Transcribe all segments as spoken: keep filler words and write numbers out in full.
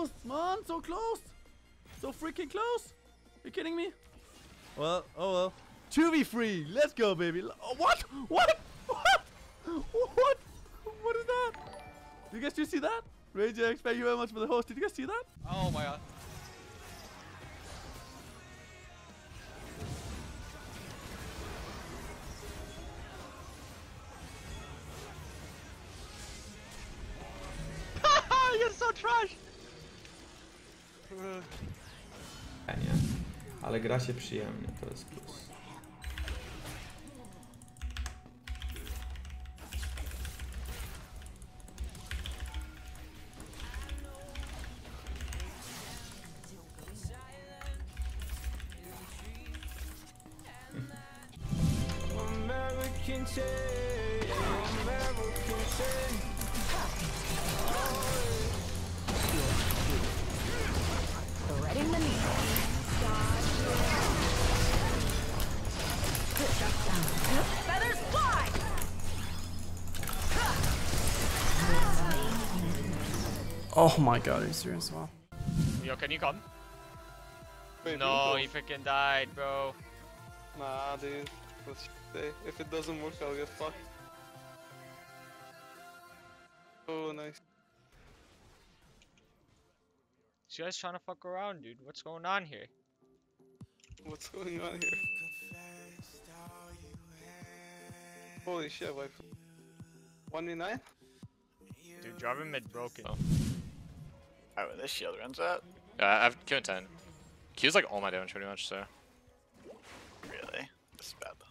close, man! So close! So freaking close! You kidding me? Well, oh well. two v three! Let's go, baby! Oh, what? What? What? What? What is that? Did you guys just see that? RageX, thank you very much for the host. Did you guys see that? Oh my god. You're so trash! Nie, ale gra się przyjemnie, to jest plus. Oh my god, he's here as well. Yo, can you come? Maybe no, he freaking died, bro. Nah, dude. Let's say. If it doesn't work, I'll get fucked. Oh, nice. So you guys trying to fuck around, dude. What's going on here? What's going on here? Holy shit, wife. one v nine? Dude, Jarvan mid broken. Oh. Alright, where this shield runs at? Yeah, I've Q and ten. Q's like all my damage pretty much, so. Really? This is bad then.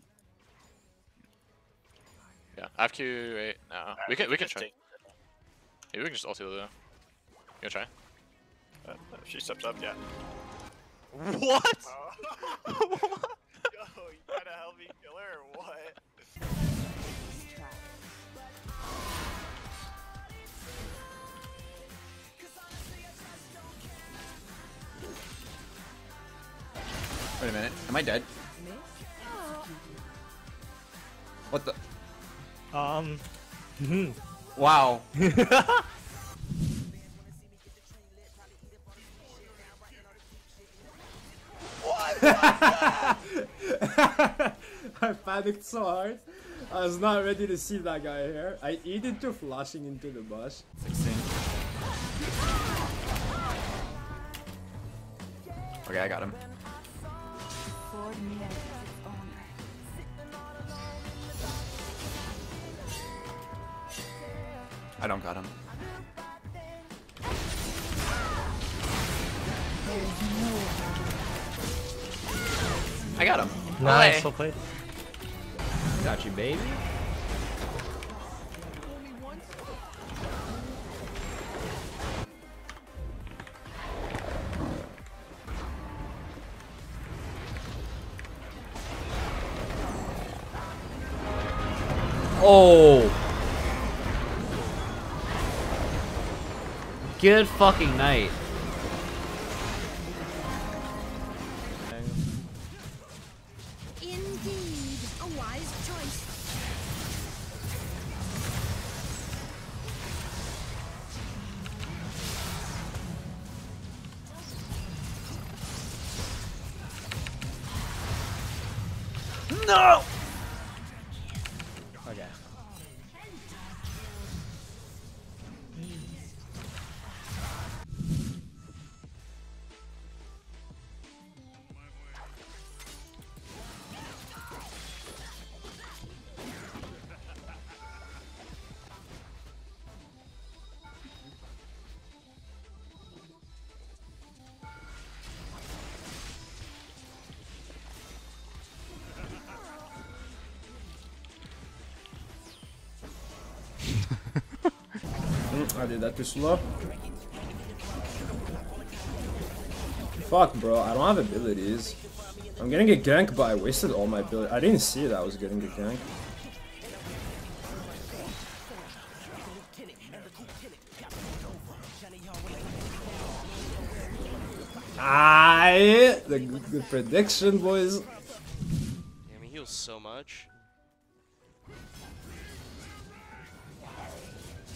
Yeah, I have Q eight now. Right, we can we can try. Yeah, we can just ulti though. You wanna try? Uh, she steps up, yeah. What? What? Yo, you gotta help me kill her or what? Wait a minute, am I dead? What the? Um. Mm-hmm. Wow. What? I panicked so hard. I was not ready to see that guy here. I eat into flashing into the bush. sixteen. Okay, I got him. I don't got him. I got him. Nice, well played. Got you, baby. Oh. Good fucking night. Indeed, a wise choice. No. Okay. I did that too slow. Fuck, bro. I don't have abilities. I'm gonna get ganked, but I wasted all my abilities. I didn't see that I was getting get ganked. I the good prediction, boys. Damn, he heals so much.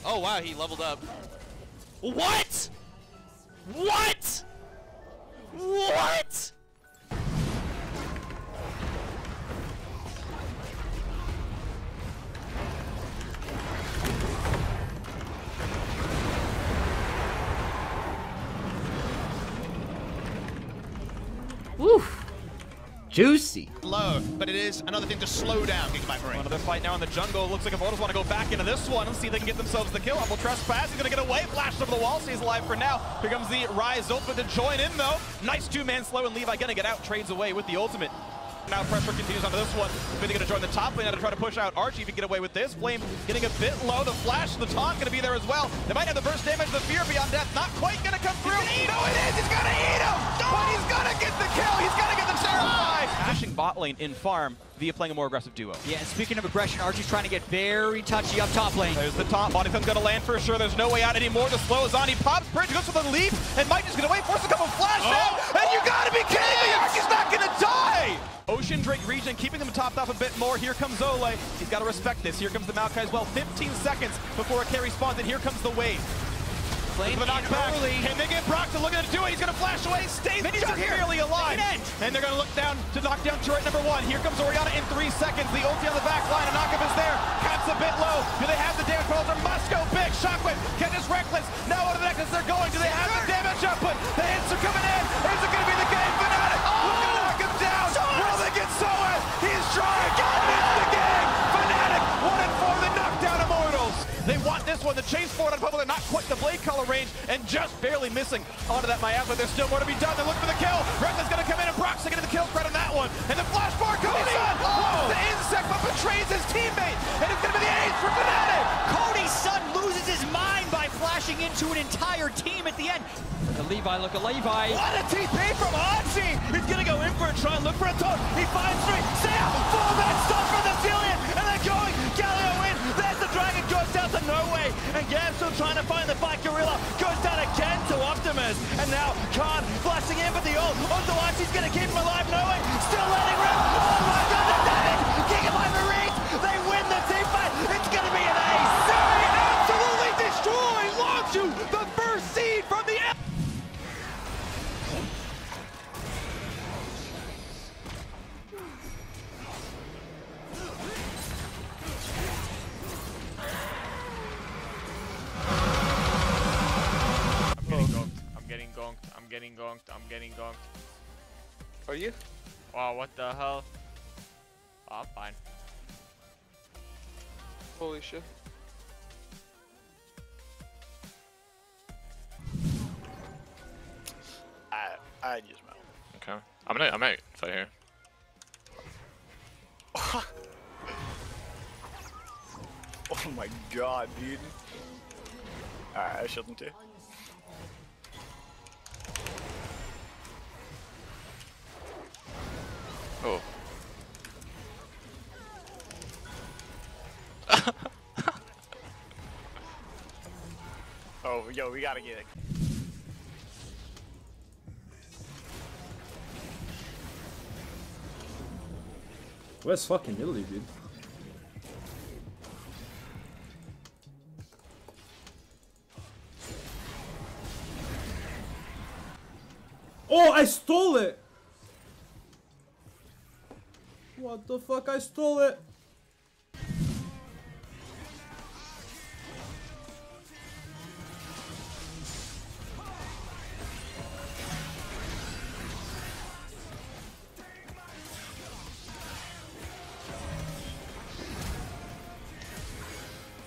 Oh wow, he leveled up. What? What? What? Oof. Juicy. Low, but it is another thing to slow down. Another fight now in the jungle. Looks like Immortals want to go back into this one and see if they can get themselves the kill. Humble Trespass is going to get away. Flashed over the wall. Stays alive for now. Here comes the Ryze ultimate to join in, though. Nice two-man slow, and Levi going to get out. Trades away with the ultimate. Now pressure continues onto this one. Fnatic going to join the top lane now to try to push out Archie if he can get away with this. Flame getting a bit low. The flash, the taunt going to be there as well. They might have the burst damage. The fear beyond death not quite going to come through. Eat no, it is. He's going to eat him. But he's going to get the kill. He's going to get the terrify. Mashing bot lane in farm via playing a more aggressive duo. Yeah, and speaking of aggression, Archie's trying to get very touchy up top lane. There's the top. Body going to land for sure. There's no way out anymore. The slow is on. He pops bridge, goes for the leap, and Mike is going to wait. Force a couple flash down. Oh. And you got to be kidding me. Archie's not going to die. Ocean Drake region, keeping them topped off a bit more. Here comes Ole. He's got to respect this. Here comes the Maokai as well. fifteen seconds before a carry spawns, and here comes the wave. Flame the knockback. Can they get Brock to look at it? Do it. He's going to flash away. Stays just barely alive. And they're going to look down to knock down turret number one. Here comes Oriana in three seconds. The ulti on the back line. Anaka is there. Caps a bit low. Do they have the damage? They must go big. Shockwave catches Reckless. Now out of the Nexus they're going. Do they have the damage output? The hits are coming in. Is it going to be the game? Fnatic. Who's going to knock him down? Will they get Soa? He's trying. It's the game. Fnatic one and four. They knock down Immortals. They want this one. The chase forward on Pubble. They're not quite the blade color range and just barely missing onto that miasma. There's still more to be done. They're looking for the kill. Reckless going to come in and Brock's going to get the kill threat on that one. And the flash bar, Cody Sun blows the Insect but betrays his teammate. And it's going to be the ace for Fnatic. Cody Sun loses his mind by flashing into an entire team at the end. The Levi, look at Levi. What a T P from Achi. He's going to go in for a try and look for a toad. He finds three. Sam, full back stuff for the Zillion. And they're going. Galio in. There's the dragon goes down to Norway. And Gam still trying to find the fight. Gorilla goes down again to Optimus. And now Khan flashing in for the ult. Onto Archie's going to keep him alive. Norway still letting rip. Oh my god, they're done it. King of Ivory. They win the team fight. It's going to be an ace. They absolutely destroy Longju, the first seed from the F. I'm getting gonked, I'm getting gonked. Are you? Wow, what the hell? Oh, I'm fine. Holy shit. I I just melt. Okay. I'm out, I'm out if I hear. Oh my god, dude. Alright, I shouldn't do. Oh. Oh, yo, we gotta get it. Where's fucking Italy, dude? Oh, I stole it! What the fuck, I stole it!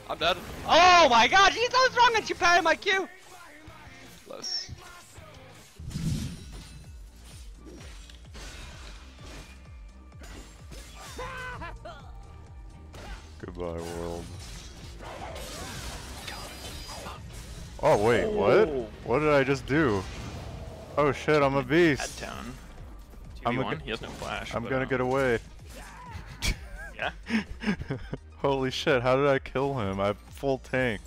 I'm dead. Oh my god, she's so strong and she planted my Q! Close. Goodbye, world. Oh wait, oh. What? What did I just do? Oh shit, I'm a beast. Town. I'm a he has no flash. I'm gonna um... get away. Yeah. Holy shit! How did I kill him? I have full tank.